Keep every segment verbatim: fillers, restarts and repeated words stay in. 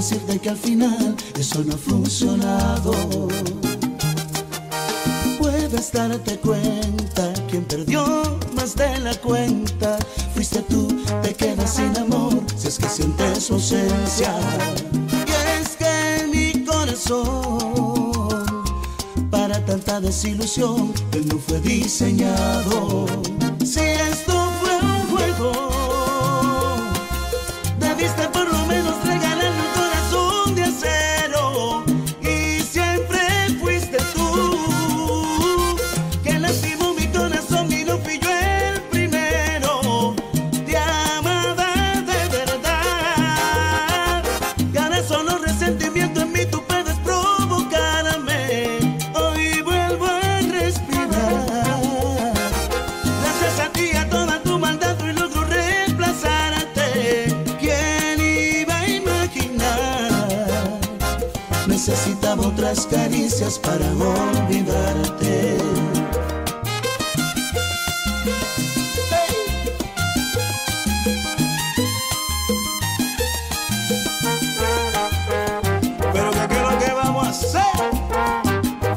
decirte que al final eso no ha funcionado. Puedes darte cuenta, quien perdió más de la cuenta fuiste tú, te quedas sin amor si es que sientes su ausencia. Y es que en mi corazón para tanta desilusión él no fue diseñado. Si esto fue un juego, debiste por lo menos regalarme un corazón de acero. Y siempre fuiste tú, que lastimó mi corazón y no fui yo el primero. Te amaba de verdad, y ahora solo resentimiento en mí tú puedes provocarme. Hoy vuelvo a respirar gracias a ti, a toda tu maldad y logro reemplazarte. Necesitaba otras caricias para olvidarte. Hey. Pero ¿qué es lo que vamos a hacer?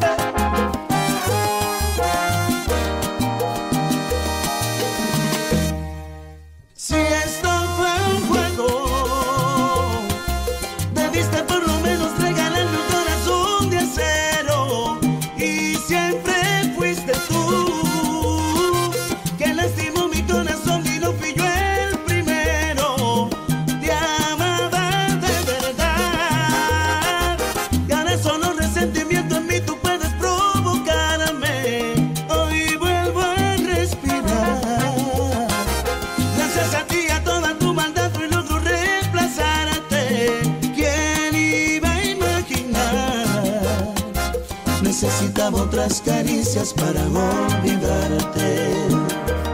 Hey. Si esto fue un juego, debiste por lo menos regalarme un corazón de acero. Y siempre fuiste tú, que lastimó mi corazón y no fui yo el primero. Te amaba de verdad, y ahora solo resentimiento en mí tú puedes provocarme. Hoy vuelvo a respirar gracias a ti, a toda tu maldad y logro reemplazarte. Necesitaba otras caricias para olvidarte. Gracias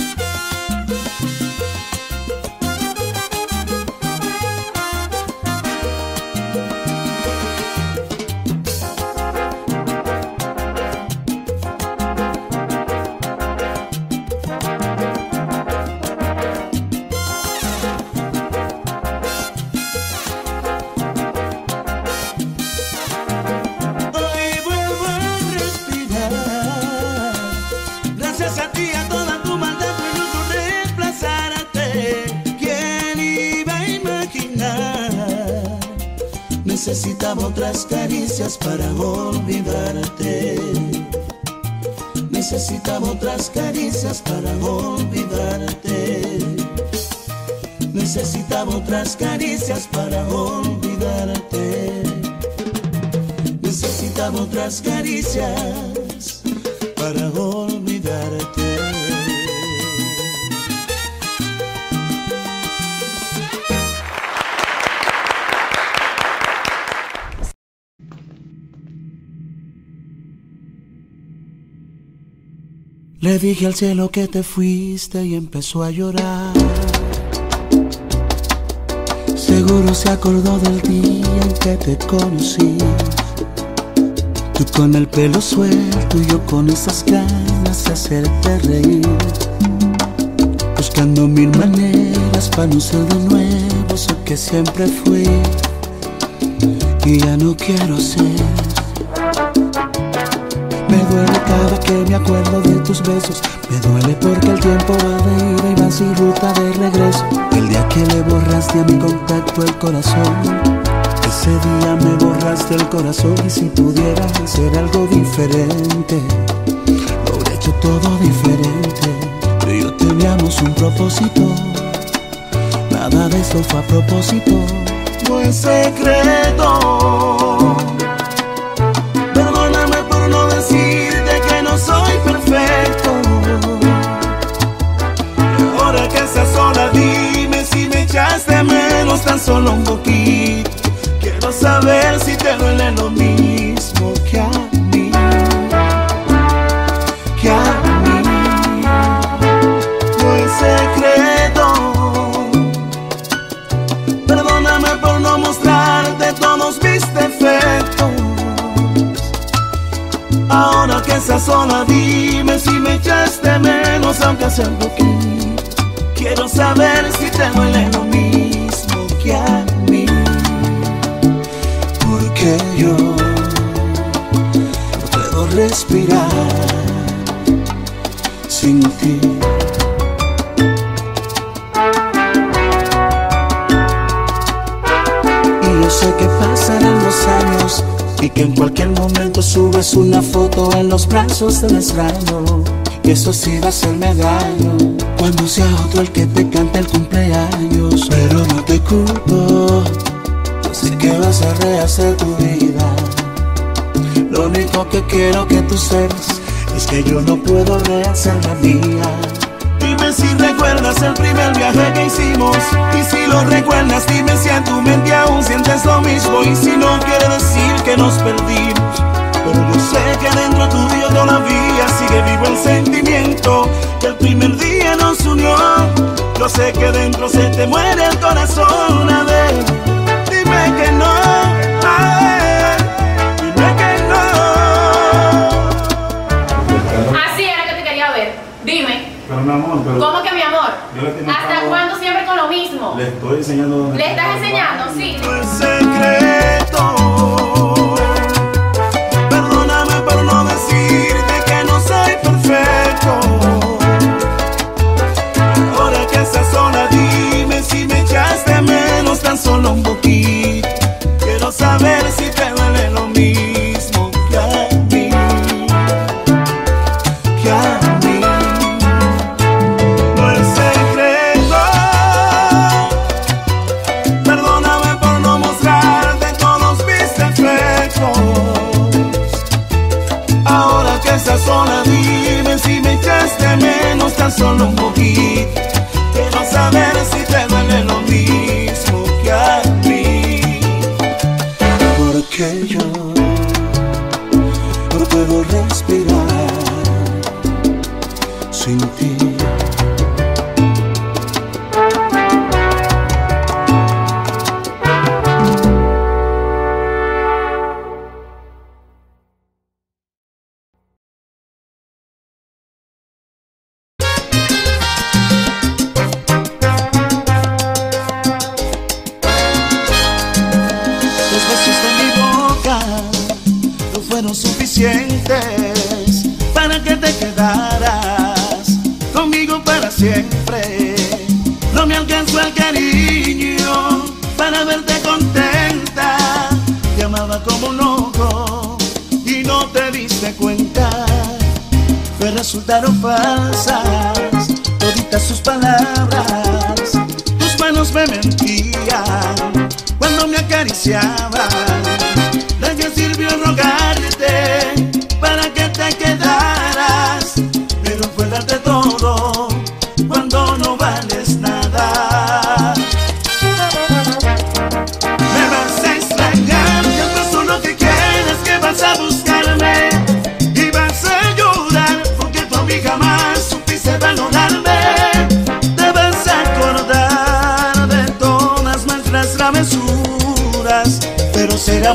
a ti, a toda tu maldad y logro reemplazarte. ¿Quién iba a imaginar? Necesitaba otras caricias para olvidarte. Necesitaba otras caricias para olvidarte. Necesitaba otras caricias para olvidarte. Necesitaba otras caricias para olvidarte. Le dije al cielo que te fuiste y empezó a llorar. Seguro se acordó del día en que te conocí. Tú con el pelo suelto y yo con esas ganas de hacerte reír, buscando mil maneras para no ser de nuevo eso que siempre fui y ya no quiero ser. Me duele cada que me acuerdo de tus besos, me duele porque el tiempo va de ida y va sin ruta de regreso. El día que le borraste a mi contacto el corazón, ese día me borraste el corazón. Y si pudiera hacer algo diferente, lo hubiera hecho todo diferente. Pero yo teníamos un propósito, nada de eso fue a propósito. No es secreto, perdóname por no decirte que no soy perfecto. Y ahora que estás sola dime si me echaste menos tan solo un poquito. Quiero saber si te duele lo mismo que a mí, que a mí. No es secreto, perdóname por no mostrarte todos mis defectos. Ahora que estás sola dime si me echaste menos aunque sea un poquito. Quiero saber si te duele lo mismo que a mí. que yo no puedo respirar sin ti. Y yo sé que pasarán los años y que en cualquier momento subes una foto en los brazos del extraño, y eso sí va a hacerme daño cuando sea otro el que te cante el cumpleaños. Pero no te culpo, yo sé que vas a rehacer tu vida. Lo único que quiero que tú sepas es que yo no puedo rehacer la mía. Dime si recuerdas el primer viaje que hicimos, y si lo recuerdas dime si en tu mente aún sientes lo mismo. Y si no, quiere decir que nos perdimos, pero yo sé que dentro tuyo todavía sigue vivo el sentimiento que el primer día nos unió. Yo sé que dentro se te muere el corazón una vez. Dime que no, ay, dime que no. Así era que te quería ver, dime. Pero mi amor, pero ¿cómo que mi amor? ¿Hasta cuándo siempre con lo mismo? Le estoy enseñando donde... ¿Le estás enseñando? Sí. El secreto. Solo un poquito, quiero saber si te duele lo mismo que a mí, que a mí. No es secreto, perdóname por no mostrarte todos mis defectos. Ahora que estás sola, dime si me echaste menos tan solo un poquito, quiero saber si te duele lo mismo. Que yo no puedo respirar sin ti. Para que te quedaras conmigo para siempre. No me alcanzó el cariño para verte contenta. Te amaba como un loco y no te diste cuenta. Me resultaron falsas toditas sus palabras. Tus manos me mentían cuando me acariciaban. ¿De qué sirvió rogarte para que te quedaras? Pero fue darte todo cuando no vales nada. Me vas a extrañar, yo solo que quieres que vas a buscarme y vas a llorar porque tú a mí jamás supiste valorarme. Te vas a acordar de todas nuestras travesuras, pero será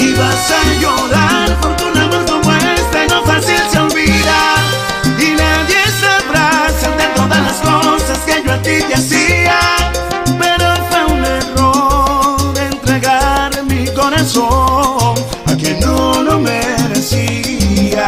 y vas a llorar porque un amor como este no fácil se olvida. Y nadie sabrá de todas las cosas que yo a ti te hacía. Pero fue un error de entregar mi corazón a quien no lo merecía.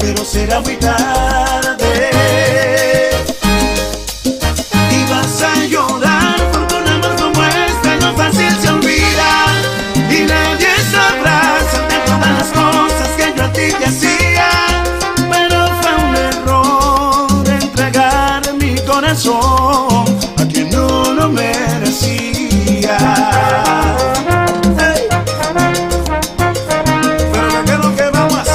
Pero será muy tarde y vas a llorar porque un amor como este no fácil se olvida. Y nadie sabrá de todas las cosas que yo a ti te hacía. Pero fue un error de entregar mi corazón a quien no lo merecía. Hey. Pero ¿qué es lo que vamos a hacer?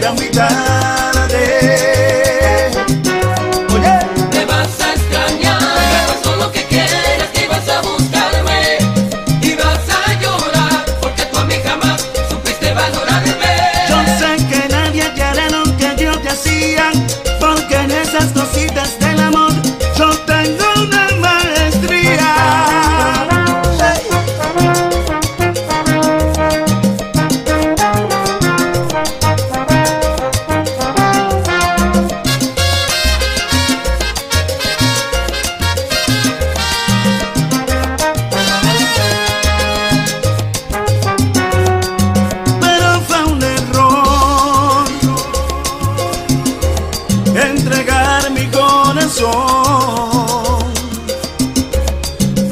será muy tarde. Oye, me vas a extrañar, me pasó lo que quieres, que ibas a buscarme y vas a llorar, porque tú a mí jamás supiste valorarme. Yo sé que nadie te hará lo que yo te hacía, porque en esas cositas del amor yo tengo una maestría.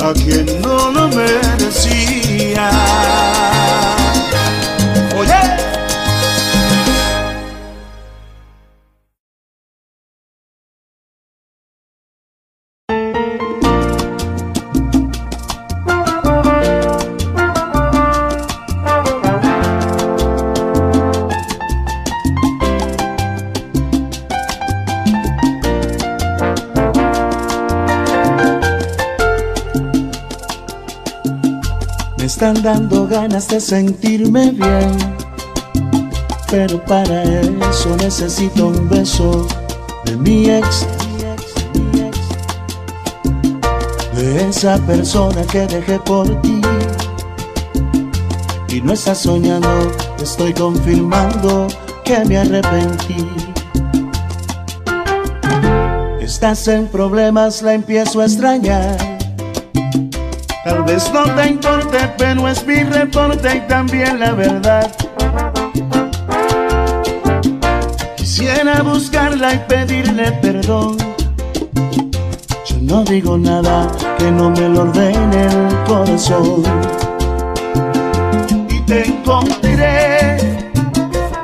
A quien no lo merecía. Oye. Están dando ganas de sentirme bien, pero para eso necesito un beso de mi ex, de esa persona que dejé por ti. Y no estás soñando, estoy confirmando que me arrepentí. Estás en problemas, la empiezo a extrañar. Tal vez no te importe, pero es mi reporte y también la verdad. Quisiera buscarla y pedirle perdón. Yo no digo nada que no me lo ordene el corazón. Y te encontraré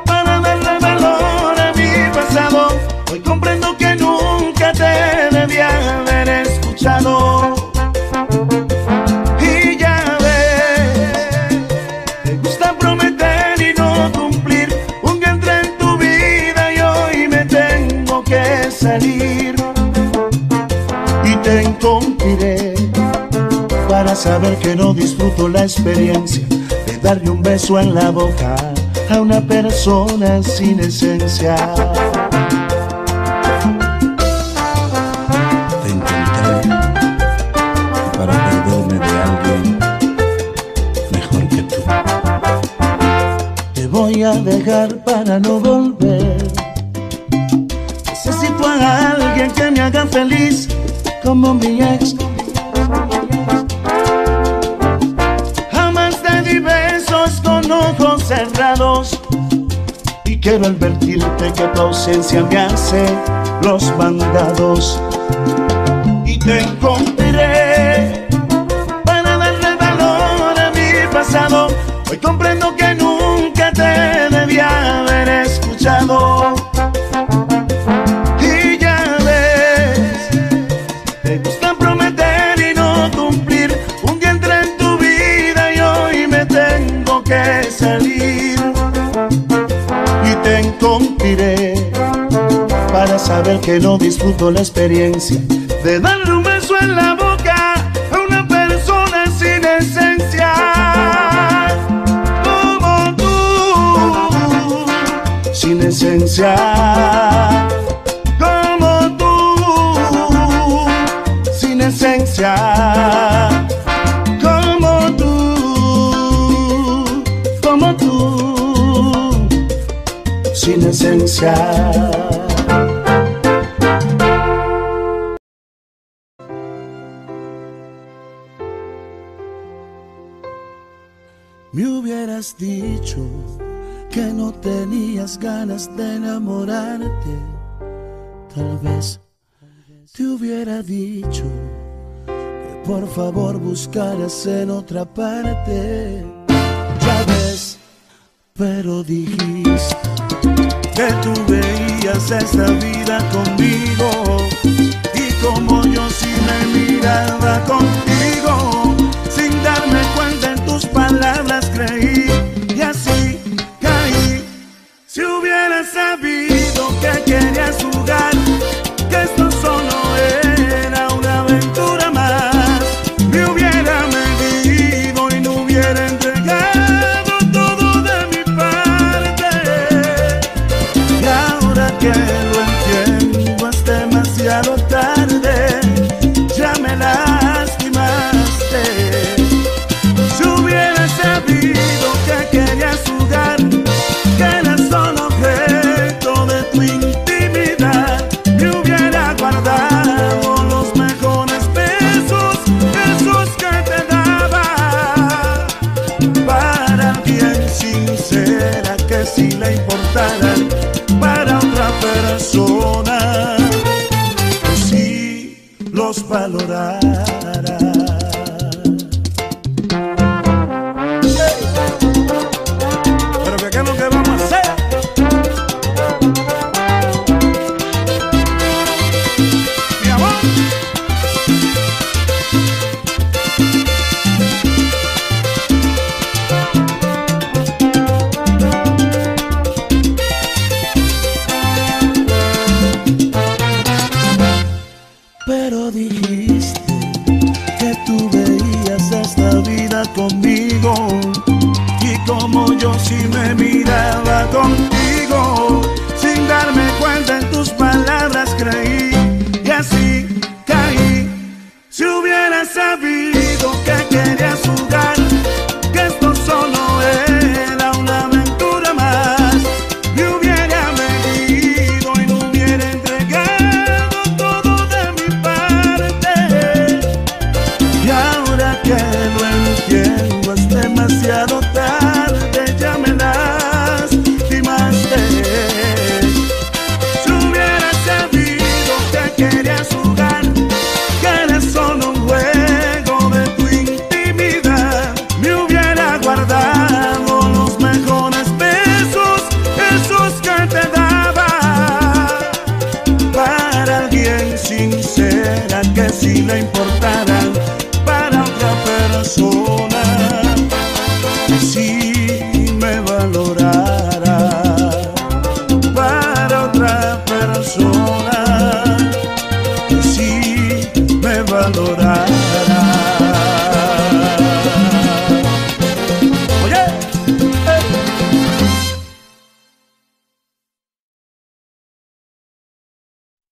para darle valor a mi pasado. Hoy comprendo que nunca te debía haber escuchado. Salir y te encontraré para saber que no disfruto la experiencia de darle un beso en la boca a una persona sin esencia. Te encontré para perderme de alguien mejor que tú. Te voy a dejar para no volver. Necesito a alguien que me haga feliz como mi ex. Jamás te di besos con ojos cerrados. Y quiero advertirte que tu ausencia me hace los mandados. Y te encontraré para darle valor a mi pasado. Hoy comprendo que nunca te debía haber escuchado. Salir y te encontraré para saber que no disfruto la experiencia de darle un beso en la boca a una persona sin esencia como tú, sin esencia como tú, sin esencia. Sin esencia. Me hubieras dicho que no tenías ganas de enamorarte. Tal vez te hubiera dicho que por favor buscaras en otra parte. Ya ves, pero dijiste que tú veías esta vida conmigo y como yo sí me miraba contigo. Sin darme cuenta en tus palabras creí y así caí. Si hubieras solo objeto de tu intimidad. Me hubiera guardado los mejores besos, esos que te daba, para alguien sincera que sí le importara, para otra persona que sí los valorara.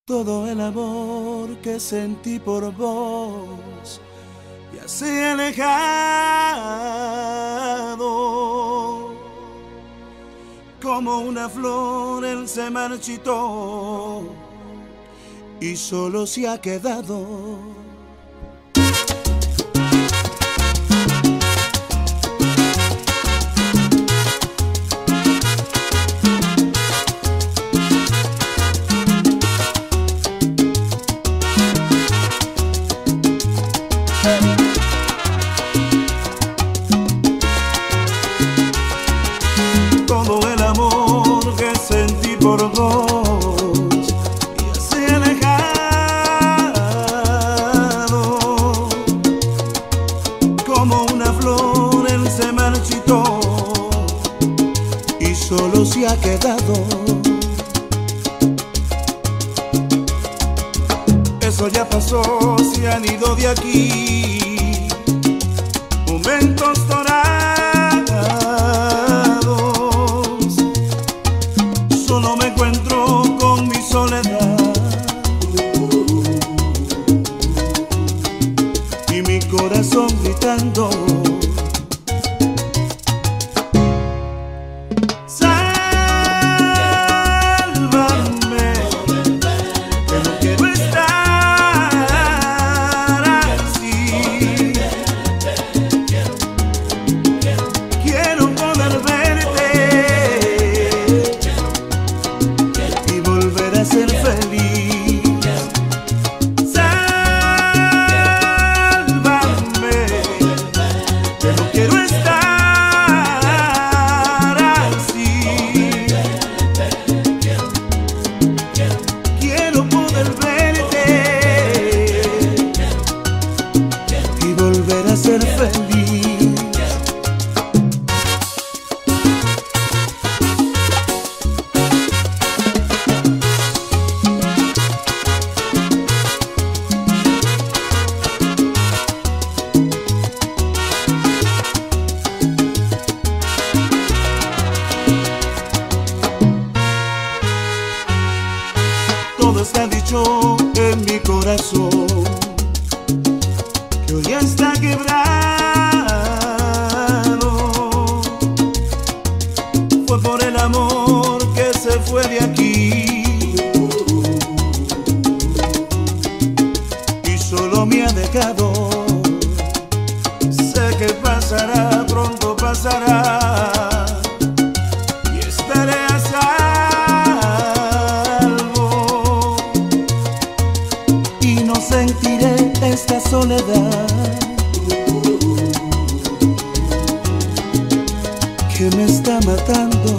Todo el amor que sentí por vos ya se ha alejado. Como una flor él se marchitó y solo se ha quedado. Quebrado fue por el amor. fue de aquí y solo me ha dejado. Sé que pasará, pronto pasará, y estaré a salvo, y no sentiré esta soledad que me está matando.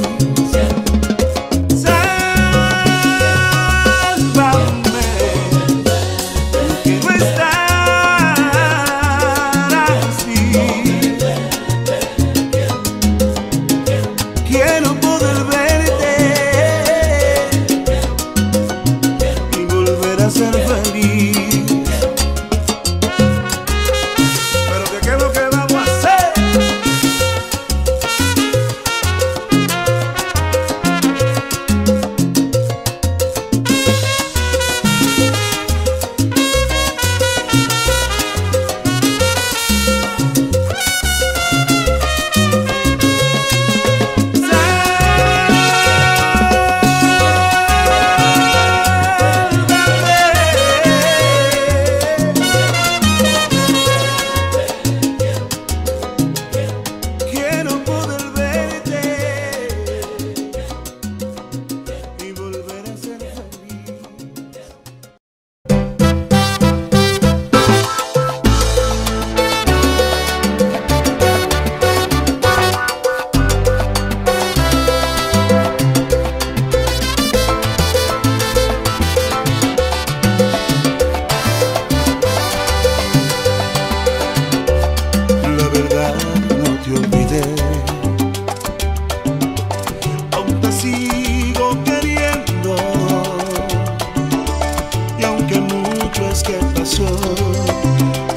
Sálvame, que no quiero estar así. Quiero poder verte y volver a ser feliz.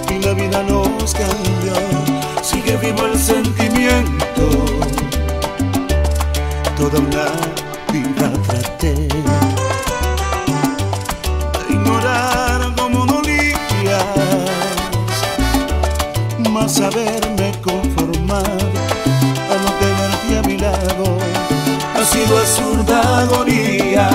Y la vida nos cambió, sigue vivo el sentimiento. Toda una vida traté de ignorar como dolías, mas haberme conformado a no tenerte a mi lado ha sido absurda agonía.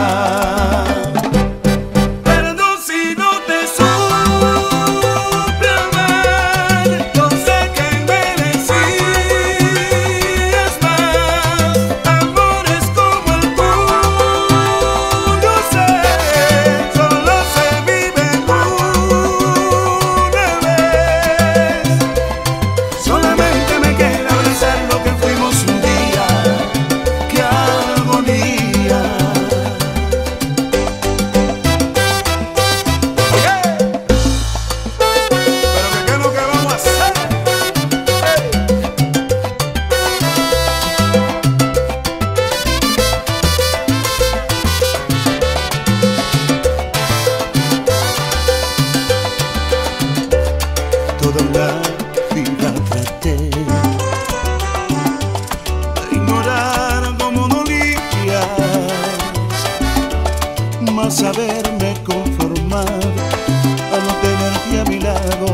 Mas haberme conformado a no tenerte a mi lado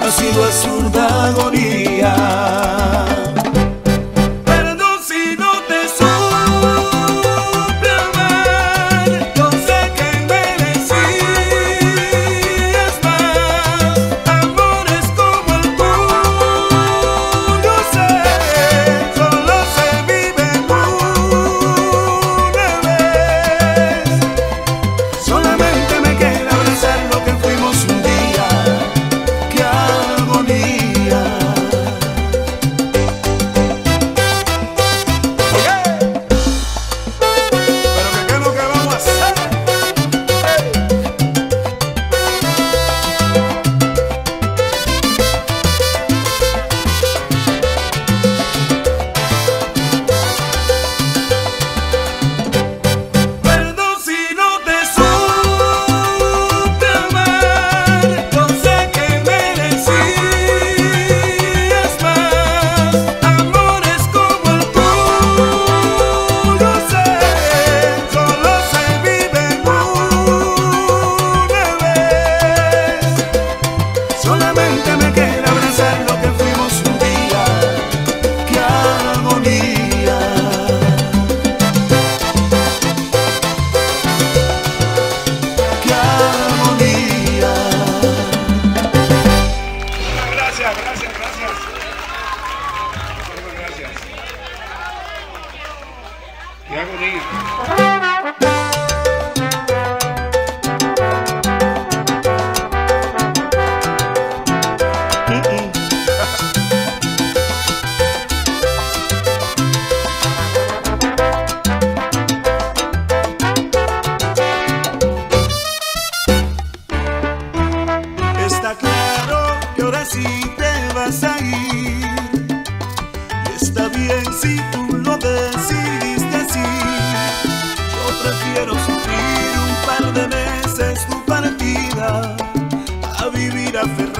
ha sido absurda agonía. Yeah.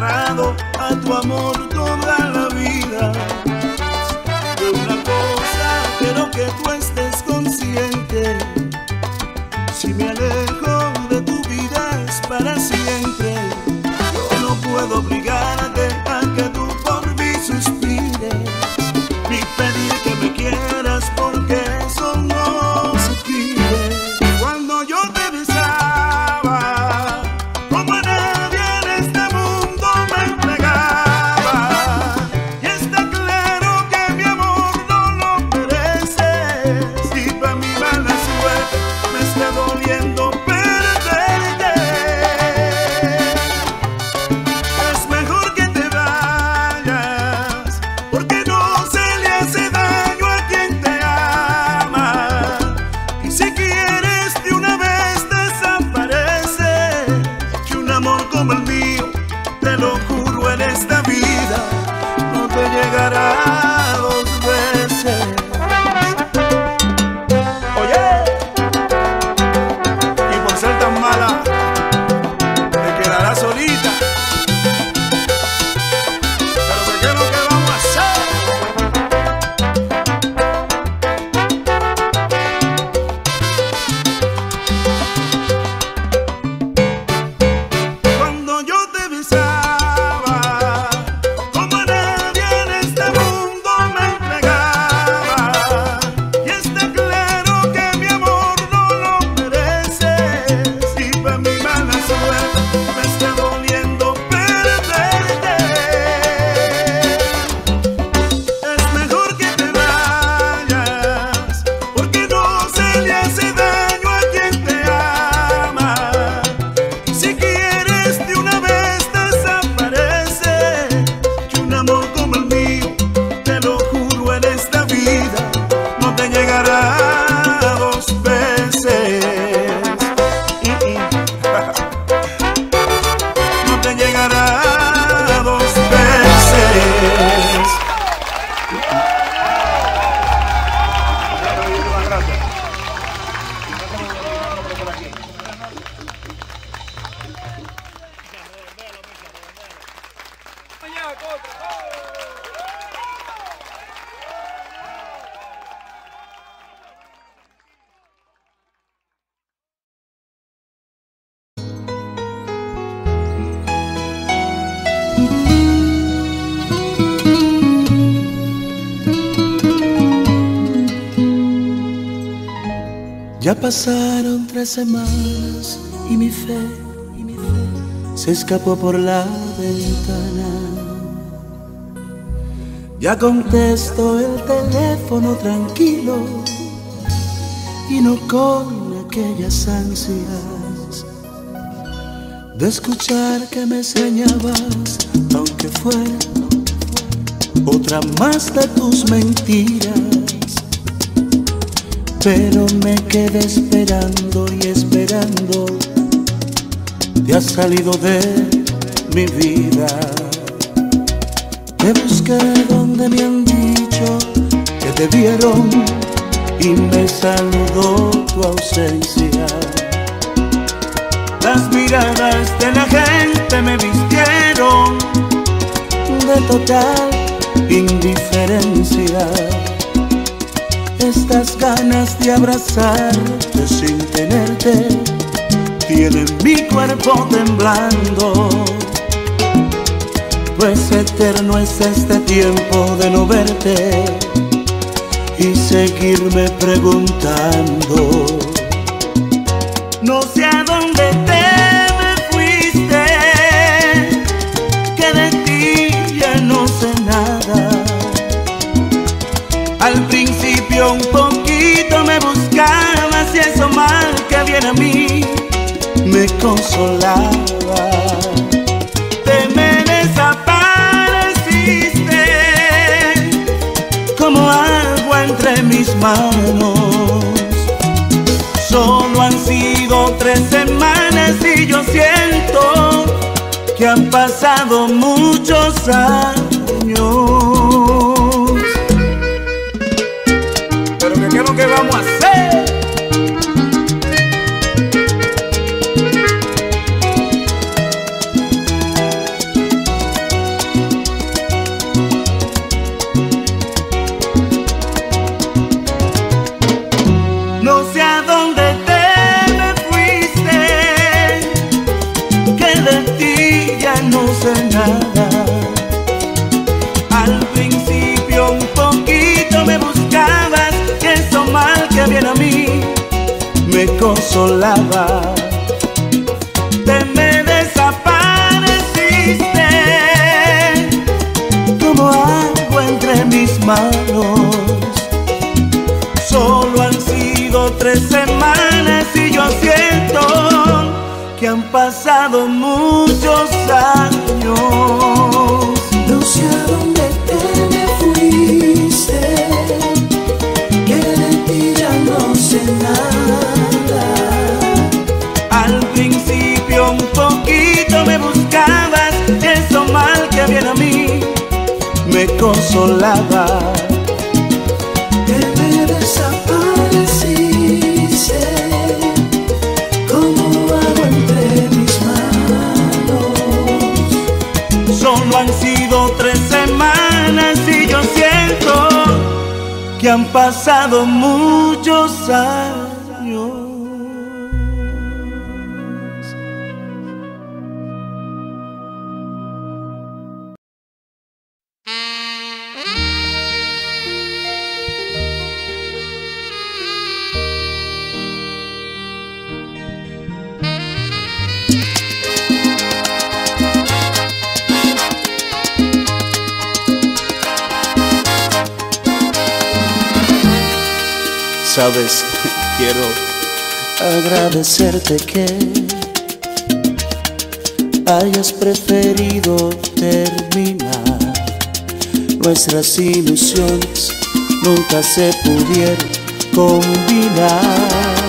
aferrado a tu amor toda la vida. De una cosa quiero que tú estés consciente: si me alejo de tu vida es para siempre. Yo no puedo obligarte a que tú por mí suspires, ni pedir que me quieras porque eso no se pide. Cuando yo te besaba, como a nadie en este mundo me entregaba, y está claro que mi amor no lo mereces, y pa' mi mala suerte me está doliendo perderte. Es mejor que te vayas, porque no se le hace daño a quien te ama, y si quieres de una vez desapareces, que un amor como el mío, te lo juro, en esta vida no te llegará dos veces. Ya pasaron tres semanas y mi fe se escapó por la ventana. Ya contesto el teléfono tranquilo y no con aquellas ansias de escuchar que me enseñabas, aunque fuera otra más de tus mentiras. Pero me quedé esperando y esperando, te has salido de mi vida. Te busqué donde me han dicho que te vieron y me saludó tu ausencia. Las miradas de la gente me vistieron de total indiferencia. Estas ganas de abrazarte sin tenerte tienen mi cuerpo temblando, pues eterno es este tiempo de no verte y seguirme preguntando. No sé a dónde te me fuiste, que de ti ya no sé nada. Al principio un poquito me buscabas y eso mal que viene a mí me consolaba. Te me desapareciste como agua entre mis manos. Solo han sido tres semanas y yo siento que han pasado muchos años. ¿Qué es lo que vamos a hacer? hacer nada. Al principio un poquito me buscabas, y eso mal que bien a mí me consolaba. Te me desapareciste como algo entre mis manos. Solo han sido tres semanas y yo siento que han pasado muchos años. No sé a dónde te me fuiste, que de ti ya no sé nada. Al principio un poquito me buscabas, eso mal que bien a mí me consolaba. Han sido tres semanas y yo siento que han pasado muchos años. Sabes, quiero agradecerte que hayas preferido terminar. Nuestras ilusiones nunca se pudieron combinar.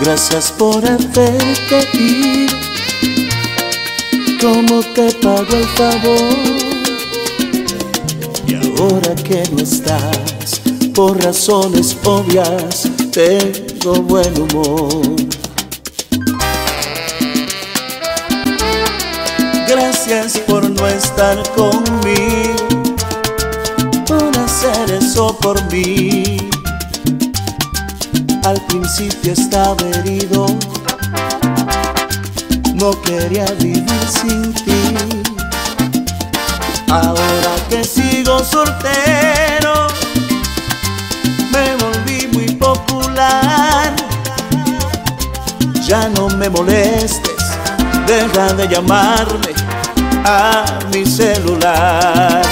Gracias por haberte ido, como te pago el favor. Y ahora que no estás, por razones obvias, tengo buen humor. Gracias por no estar conmigo, por hacer eso por mí. Al principio estaba herido, no quería vivir sin ti. Ahora que sigo soltero, ya no me molestes, deja de llamarme a mi celular.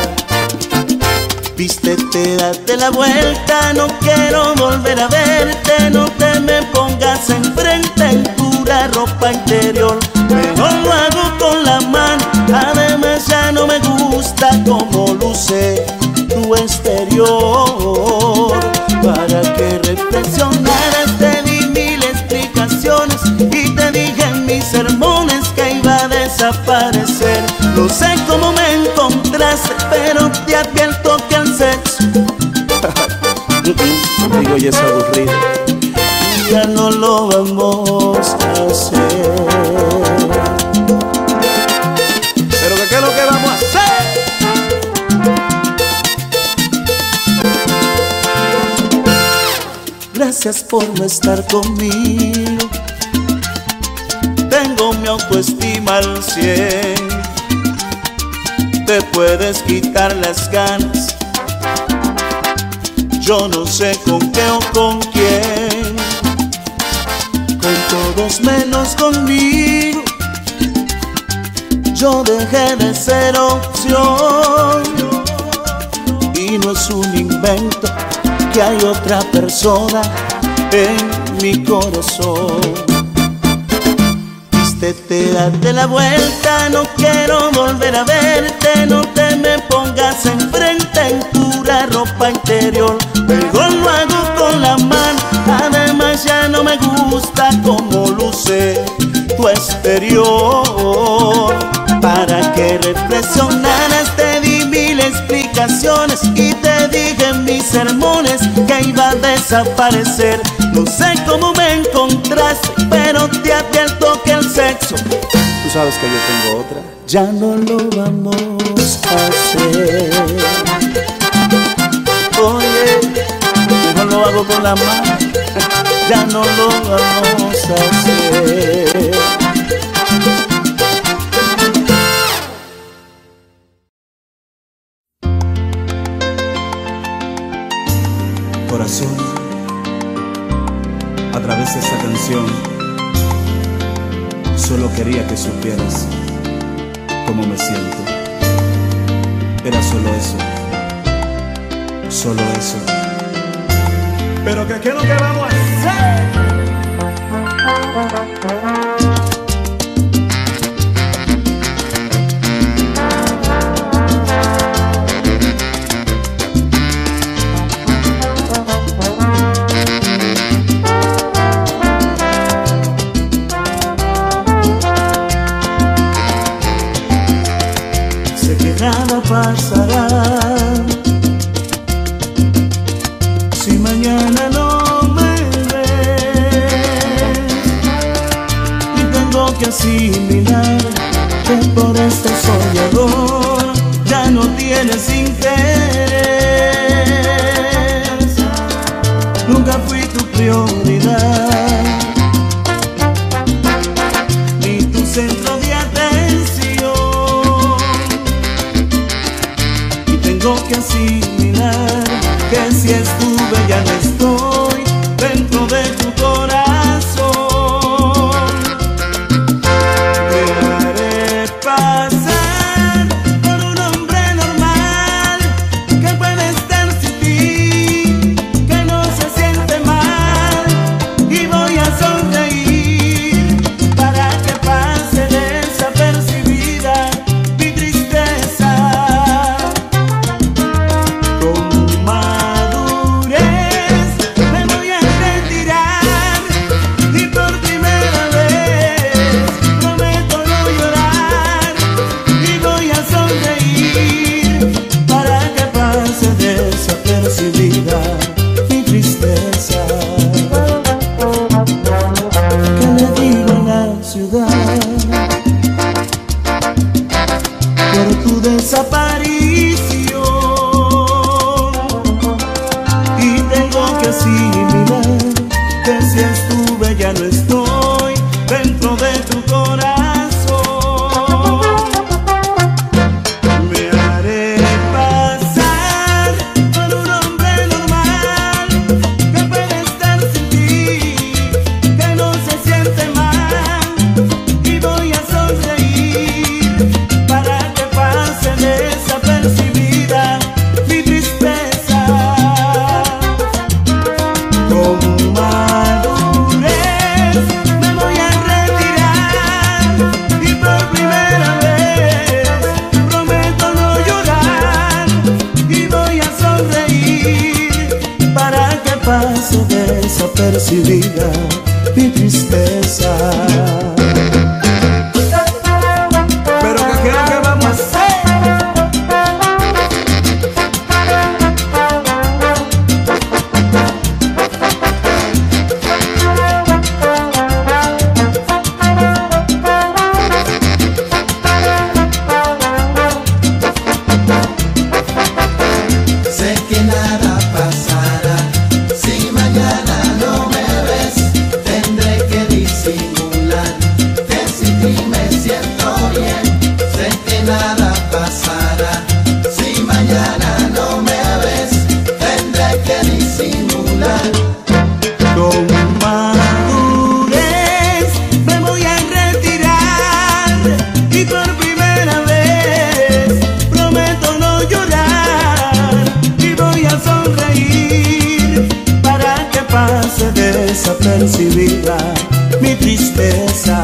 Vístete, date la vuelta, no quiero volver a verte. No te me pongas enfrente en pura ropa interior, mejor lo hago con la mano. Además ya no me gusta cómo luce tu exterior. Para que reflexionaras te di mil explicaciones y te dije en mis sermones que iba a desaparecer. No sé cómo me encontraste, pero te advierto que el sexo digo, ya es aburrido, ya no lo vamos a hacer. Pero ¿qué es lo que vamos a hacer? Gracias por no estar conmigo, tengo mi autoestima al cien. Te puedes quitar las ganas, yo no sé con qué o con quién. Con todos menos conmigo, yo dejé de ser opción. Y no es un invento que hay otra persona en mi corazón. Vístete, date la vuelta, no quiero volver a verte. No te me pongas enfrente en pura ropa interior, mejor lo hago con la mano. Además ya no me gusta cómo luce tu exterior. Para que reflexionaras te di mil explicaciones y te dije en mis sermones que iba a desaparecer. No sé cómo me encontraste, pero te advierto que el sexo, tú sabes que yo tengo otra, ya no lo vamos a hacer. Oye, yo no lo hago con la mano, ya no lo vamos a hacer. corazón a través de esta canción. Solo quería que supieras cómo me siento. Era solo eso, solo eso. Pero que qué es lo que vamos a hacer. Nada pasará si mañana no me ves, y tengo que asimilar que por este soñador ya no tienes interés. Nunca fui tu prioridad ni tu centro de atención. Tengo que asimilar que si estuve ya no estoy dentro de tu corazón. Te haré pasar por un hombre normal que puede estar sin ti, que no se siente mal, y voy a sonreír para que pase desapercibida mi tristeza. Por tu desaparición, y tengo que asimilar que si estuve ya no estoy dentro de tu corazón. Me haré pasar por un hombre normal que puede estar sin ti, que no se siente mal, y voy a sonreír para que desapercibida mi tristeza. Con madurez me voy a retirar, y por primera vez prometo no llorar, y voy a sonreír para que pase desapercibida mi tristeza. Desapercibida mi tristeza.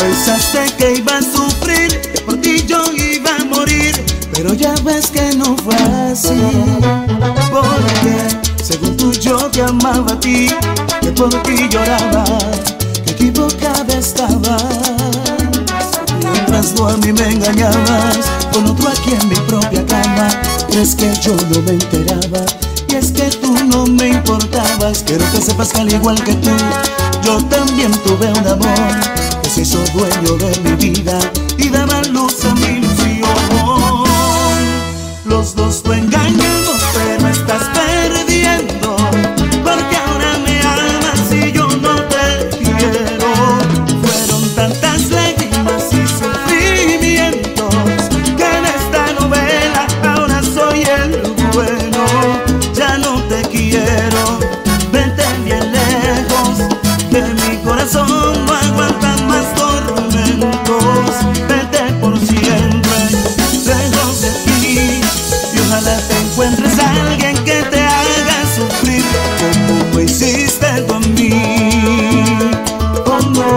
Pensaste que iba a sufrir, que por ti yo iba a morir, pero ya ves que no fue así. Porque según tú amaba a ti, que por ti lloraba, que equivocada estaba. Mientras tú a mí me engañabas, con otro aquí en mi propia cama. Crees que yo no me enteraba, y es que tú no me importabas. Quiero que sepas que al igual que tú, yo también tuve un amor que se hizo dueño de mi vida y daba luz a mi ilusión. Los dos te engañamos, pero estás perdiendo, porque ahora me amas y yo no te quiero. Fueron tantas lágrimas y sufrimientos que en esta novela ahora soy el bueno. Ya no te quiero, vete bien lejos de mi corazón, no aguanta más tormentos. Vete por siempre, lejos de ti, y ojalá te encuentres a alguien que te haga sufrir como lo hiciste tú a mí. Oh no.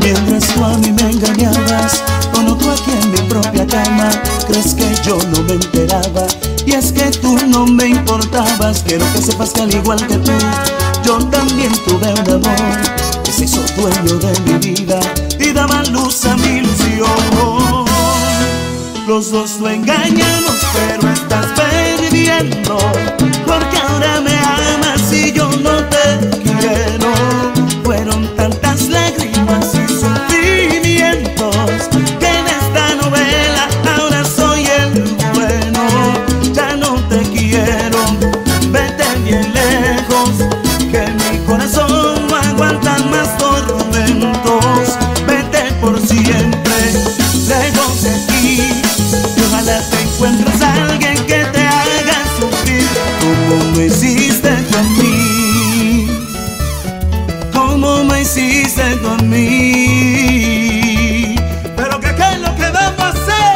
Mientras tú a mí me engañabas, con otro aquí en mi propia cama. Crees que yo no me enteraba, y es que tú no me importabas. Quiero que sepas que al igual que tú, yo también tuve un amor que se hizo dueño de mi vida y daba luz a mi ilusión. Los dos lo engañamos, pero estás perdiendo, porque ahora me amas y yo no te quiero. Fueron tantas lágrimas y sufrimientos que en esta novela ahora soy el bueno. Ya no te quiero, vete bien lejos, que mi corazón no aguanta más tormentos. Vete por siempre, lejos de ti, y ojalá te encuentres a alguien que te haga sufrir como me hiciste tú a mí, como me hiciste tú a mí. Pero que qué es lo que va a pasar.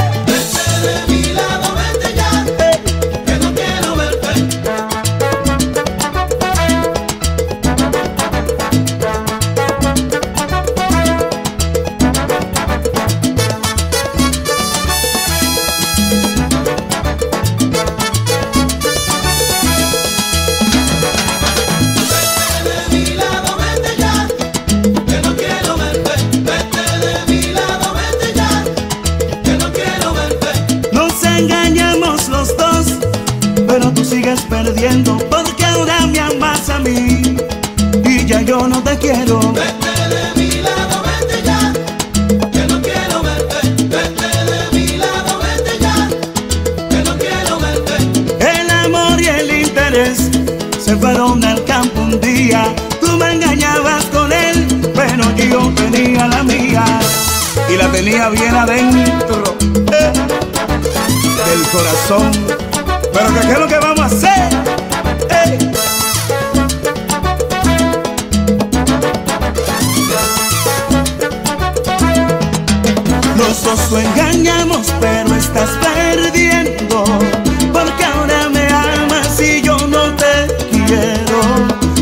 Vete de mi lado, vete ya, eh, que no quiero verte. Vete de mi lado, vete ya, que no quiero verte. Vete de mi lado, vete ya, que no quiero verte. Nos engañamos los dos, pero tú sigues perdiendo, porque ahora me amas a mí y ya yo no te quiero. Vete de mi lado, vete ya, que no quiero verte. Vete de mi lado, vete ya, que no quiero verte. El amor y el interés se fueron al campo un día. Tú me engañabas con él, pero yo tenía la mía y la tenía bien adentro, eh, del corazón. Pero que qué es lo que vamos a hacer. Eh. Los dos lo engañamos, pero estás perdiendo, porque ahora me amas y yo no te quiero.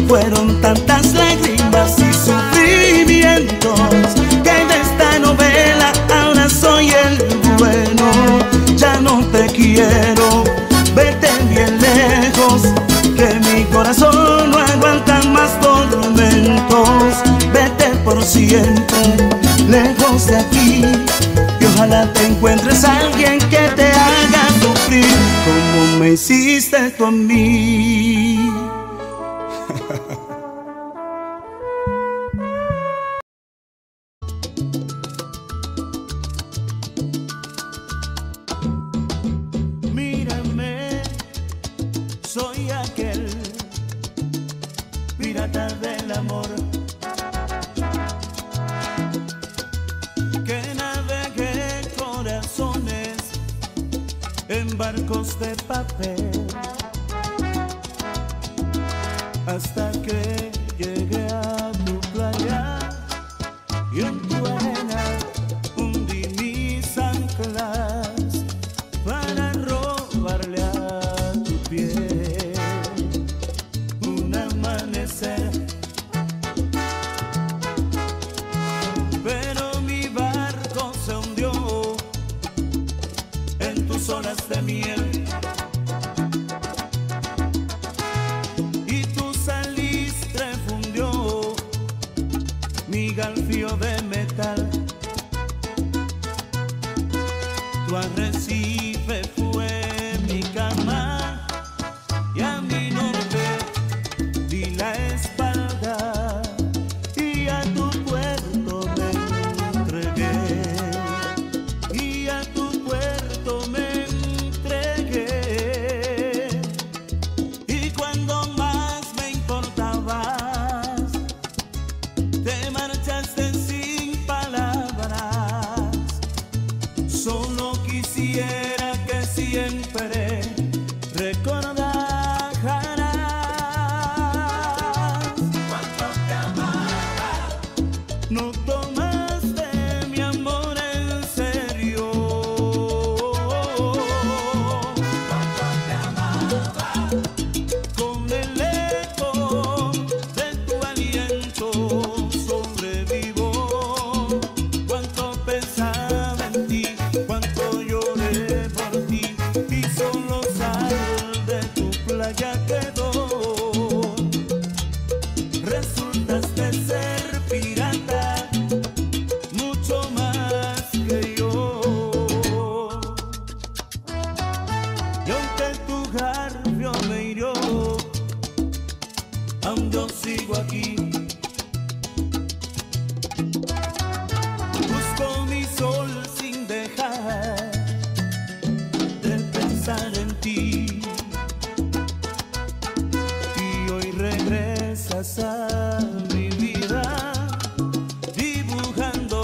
Fueron tantas lágrimas y sufrimientos que en esta novela ahora soy el bueno. Ya no te quiero, vete bien lejos, que mi corazón no aguanta más tormentos. Vete por siempre, lejos de aquí, y ojalá te encuentres a alguien que te haga sufrir como me hiciste tú a mí. Mírame, soy aquel pirata del amor que navegué corazones en barcos de papel hasta que llegué a tu playa y en tu arena hundí mis anclas para robarle a tu piel un amanecer. Pero mi barco se hundió en tus horas de garfio de metal, tu arrecife fue mi cama y a mi norte di la espalda y a tu puerto me entregué, y a tu puerto me entregué, y cuando más me importaba te marchaste sin palabras. Solo quisiera que siempre recordaras cuánto te amaba. No tomaste mi amor en serio. Cuánto te amaba. Con el eco de tu aliento resultaste ser pirata, mucho más que yo. Y aunque tu garfio me hirió, aún yo sigo aquí. Busco mi sol sin dejar de pensar en ti. Y hoy regresas a mi vida dibujando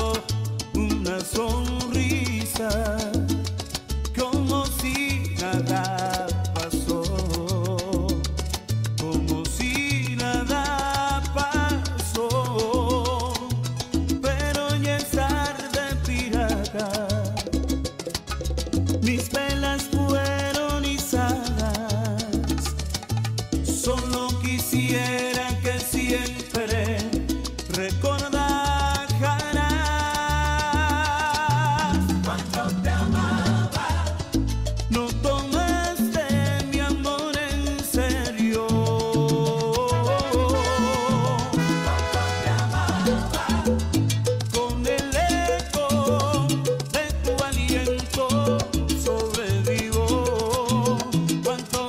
una sonrisa como si nada pasó, como si nada pasó. Pero ya es tarde, pirata, mis velas fueron izadas. Solo quisiera que siempre recordaras cuánto te amaba. No tomaste mi amor en serio. Cuánto te amaba. Con el eco de tu aliento sobrevivo. Cuánto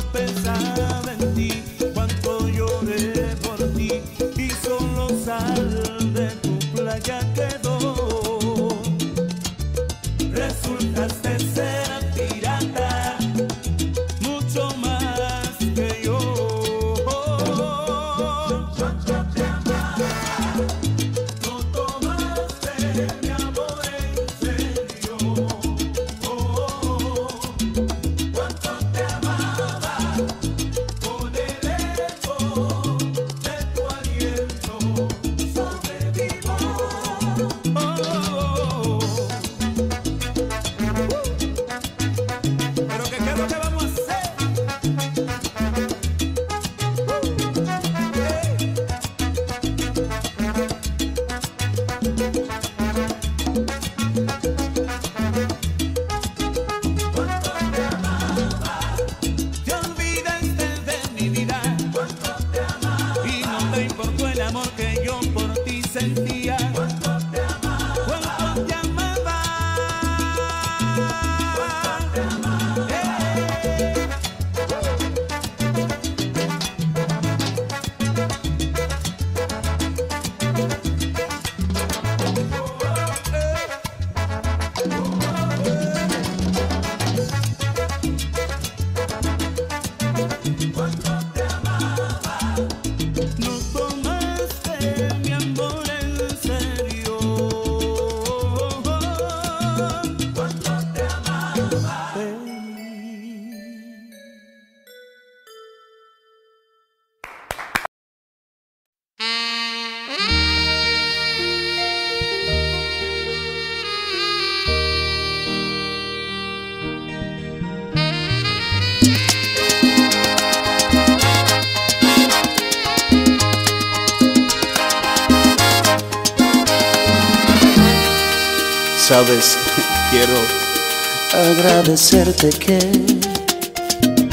pensaba en ti,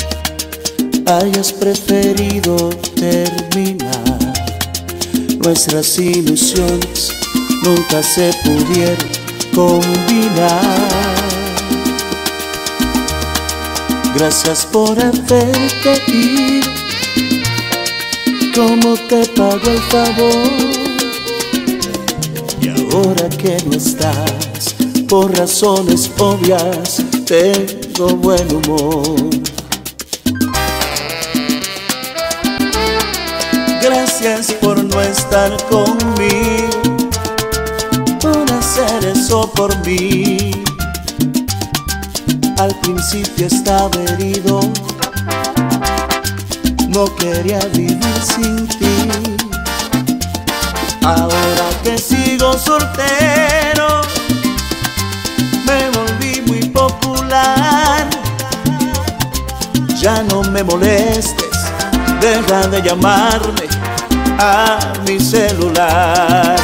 cuánto lloré por ti, y solo sal de tu playa quedó. Resultaste ser pirata, mucho más que yo. Cuánto te amaba, no tomaste mi amor en serio. Cuánto te amaba. Con el eco de tu aliento sobrevivo. Oh, oh, oh, oh. Pero que qué es lo que vamos a hacer. Uh, hey. Cuánto te amaba, te olvidaste de mi vida. Cuánto te amaba, y no te importó el amor que yo por ti sentía. Cuánto te amaba, cuánto te amaba, cuánto te amaba. Hey. Cuánto te amaba, no tomaste mi amor en serio. Cuánto te amaba. Sabes, quiero agradecerte que hayas preferido terminar nuestras ilusiones nunca se pudieron combinar. Gracias por haberte ido, ¿cómo te pago el favor? Y ahora que no estás, por razones obvias, tengo buen humor. Gracias por no estar conmigo, por hacer eso por mí. Al principio estaba herido, no quería vivir sin ti. Ahora que sigo soltero, me volví muy popular. Ya no me molestes, deja de llamarme a mi celular.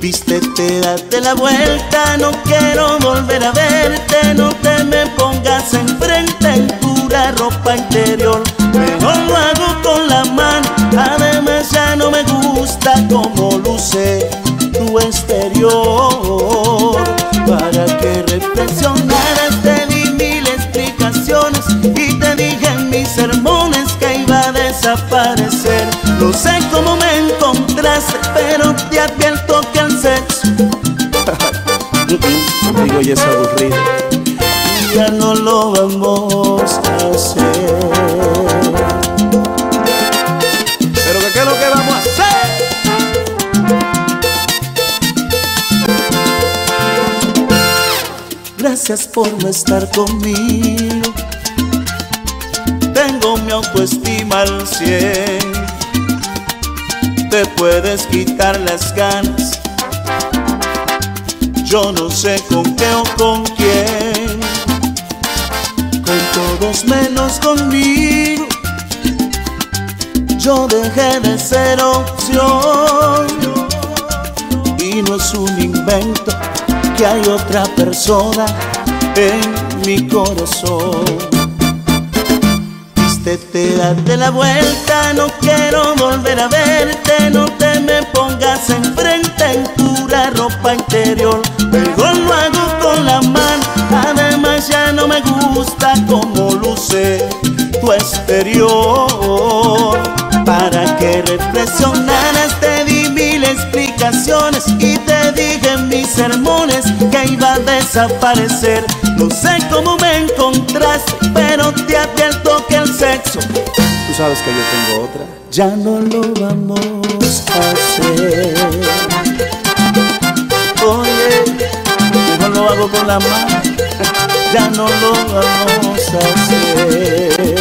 Vístete, date la vuelta, no quiero volver a verte. No te me pongas enfrente en pura ropa interior, mejor lo hago con la mano. Además ya no me gusta cómo luce tu exterior. Para que reflexionaras te di mil explicaciones y te dije en mis sermones que iba a desaparecer. No sé cómo me encontraste, pero te advierto que el sexo digo, ya es aburrido, ya no lo vamos a hacer. Pero ¿qué es lo que vamos a hacer? Gracias por no estar conmigo, tengo mi autoestima al cien. Te puedes quitar las ganas, yo no sé con qué o con quién. Con todos menos conmigo, yo dejé de ser opción. Y no es un invento que hay otra persona en mi corazón. Te date la vuelta, no quiero volver a verte. No te me pongas enfrente en pura ropa interior, mejor lo hago con la mano. Además ya no me gusta cómo luce tu exterior. Para que reflexionaras te di mil explicaciones y te dije en mis sermones que iba a desaparecer. No sé cómo me encontraste, pero te advierto que el sexo, tú sabes que yo tengo otra, ya no lo vamos a hacer. Oye, yo no lo hago con la mano, ya no lo vamos a hacer.